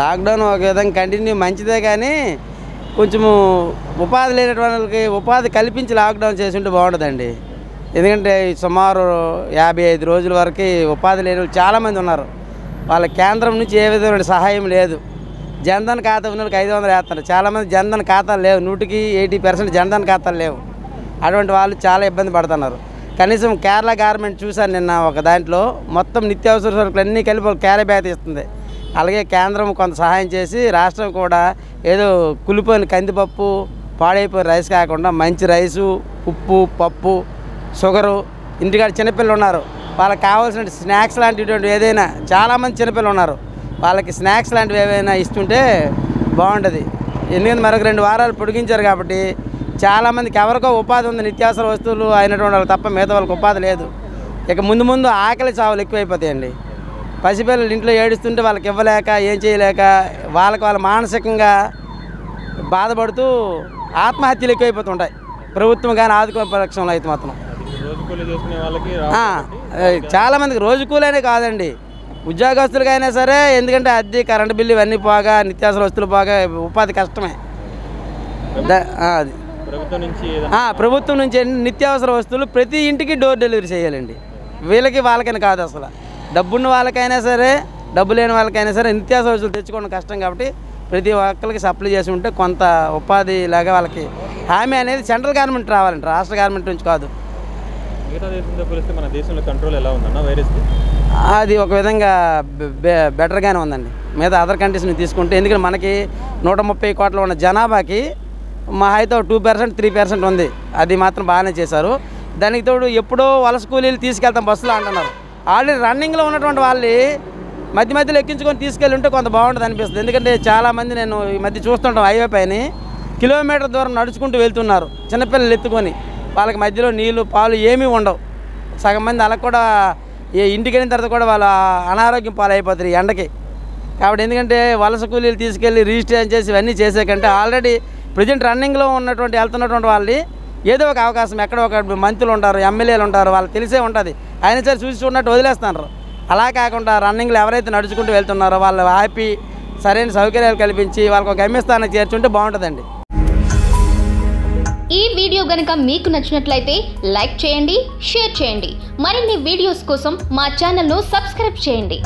Lockdown ఒక విధంగా continue మంచిదే, కానీ కొంచెము ఉపాధి లేనటువంటి వాళ్ళకి ఉపాధి కల్పించి లాక్డౌన్ చేసి ఉంటే బాగుంటుందండి. ఎందుకంటే సుమారు 55 రోజుల వరకు ఉపాధి లేని వాళ్ళు చాలామంది ఉన్నారు. వాళ్ళ కేంద్రం నుంచి ఏ విధమైన సహాయం లేదు. జన్ధన్ ఖాతా ఉన్న వాళ్ళకి 500 వేస్తారు, చాలామంది జన్ధన్ ఖాతాలు లేవు. 80% జన్ధన్ ఖాతాలు లేవు. అటువంటి వాళ్ళు చాలా ఇబ్బంది పడుతున్నారు. కనీసం కేరళ గవర్నమెంట్ చూశాను నిన్న ఒక దాంట్లో, మొత్తం నిత్యావసర సరుకులు అన్నీ కలిపి క్యారీ బ్యాగ్ ఇస్తుంది. అలాగే కేంద్రం కొంత సహాయం చేసి రాష్ట్రం కూడా ఏదో కులిపోయిన కందిపప్పు, పాడైపోయిన రైస్ కాకుండా మంచి రైసు, ఉప్పు, పప్పు, షుగరు, ఇంటికాడ చిన్నపిల్లలు ఉన్నారు, వాళ్ళకి కావాల్సిన స్నాక్స్ లాంటివి ఏదైనా, చాలామంది చిన్నపిల్లలు ఉన్నారు, వాళ్ళకి స్నాక్స్ లాంటివి ఏవైనా ఇస్తుంటే బాగుంటుంది. ఎందుకంటే మరొక 2 వారాలు పొడిగించారు కాబట్టి చాలామందికి ఎవరికో ఉపాధి ఉంది. నిత్యావసర వస్తువులు అయినటువంటి వాళ్ళు తప్ప మిగతా వాళ్ళకి ఉపాధి లేదు. ఇక ముందు ముందు ఆకలి చావులు ఎక్కువైపోతాయండి. పసిపిల్లలు ఇంట్లో ఏడుస్తుంటే వాళ్ళకి ఇవ్వలేక, ఏం చేయలేక వాళ్ళకి వాళ్ళు మానసికంగా బాధపడుతూ ఆత్మహత్యలు ఎక్కువైపోతుంటాయి. ప్రభుత్వం కానీ ఆదుకునే పక్షంలో అయితే మాత్రం చాలామందికి రోజు కూలీనే కాదండి, ఉద్యోగస్తులకైనా సరే. ఎందుకంటే అద్దె, కరెంటు బిల్లు ఇవన్నీ పోగా, నిత్యావసర వస్తువులు పోగా ఉపాధి కష్టమే. ప్రభుత్వం నుంచి నిత్యావసర వస్తువులు ప్రతి ఇంటికి డోర్ డెలివరీ చేయాలండి. వీళ్ళకి వాళ్ళకైనా కాదు, అసలు డబ్బున్న వాళ్ళకైనా సరే, డబ్బు లేని వాళ్ళకైనా సరే నిత్యావసర వస్తువులు తెచ్చుకోవడం కష్టం కాబట్టి ప్రతి ఒక్కరికి సప్లై చేసి ఉంటే కొంత ఉపాధి లాగా వాళ్ళకి హామీ అనేది సెంట్రల్ గవర్నమెంట్ రావాలండి, రాష్ట్ర గవర్నమెంట్ నుంచి కాదు. అది ఒక విధంగా బెటర్గానే ఉందండి మిగతా అదర్ కంట్రీస్ నుంచి తీసుకుంటే. ఎందుకంటే మనకి 130 కోట్ల ఉన్న జనాభాకి మా అయితే 2%, 3% ఉంది. అది మాత్రం బాగానే చేశారు. దానికి తోడు ఎప్పుడో వలస కూలీలు తీసుకెళ్తాం బస్సులో అంటున్నారు. ఆల్రెడీ రన్నింగ్లో ఉన్నటువంటి వాళ్ళు మధ్య మధ్యలో ఎక్కించుకొని తీసుకెళ్ళి ఉంటే కొంత బాగుంటుంది అనిపిస్తుంది. ఎందుకంటే చాలామంది నేను ఈ మధ్య చూస్తుంటాం హైవే పైన కిలోమీటర్ దూరం నడుచుకుంటూ వెళ్తున్నారు చిన్నపిల్లలు ఎత్తుకొని. వాళ్ళకి మధ్యలో నీళ్ళు, పాలు ఏమీ ఉండవు. సగం మంది అలా కూడా ఇంటికి వెళ్ళిన తర్వాత కూడా వాళ్ళ అనారోగ్యం పాలైపోతారు ఈ ఎండకి. కాబట్టి ఎందుకంటే వలస కూలీలు తీసుకెళ్ళి రిజిస్ట్రేషన్ చేసి ఇవన్నీ చేసేకంటే ఆల్రెడీ ప్రజెంట్ రన్నింగ్లో ఉన్నటువంటి వెళ్తున్నటువంటి వాళ్ళు ఏదో ఒక అవకాశం, ఎక్కడో ఒక మంత్రులు ఉంటారు, ఎమ్మెల్యేలు ఉంటారు, వాళ్ళకి తెలిసే ఉంటుంది, అయినా సరే చూసి చూడనట్టు వదిలేస్తున్నారు. అలా కాకుండా రన్నింగ్లు ఎవరైతే నడుచుకుంటూ వెళ్తున్నారో వాళ్ళు హ్యాపీ, సరైన సౌకర్యాలు కల్పించి వాళ్ళకు ఒక గమ్యస్థానానికి చేర్చుంటే బాగుంటుందండి. ఈ వీడియో గనక మీకు నచ్చినట్లయితే లైక్ చేయండి, షేర్ చేయండి. మరిన్ని వీడియోస్ కోసం మా ఛానల్ను సబ్స్క్రైబ్ చేయండి.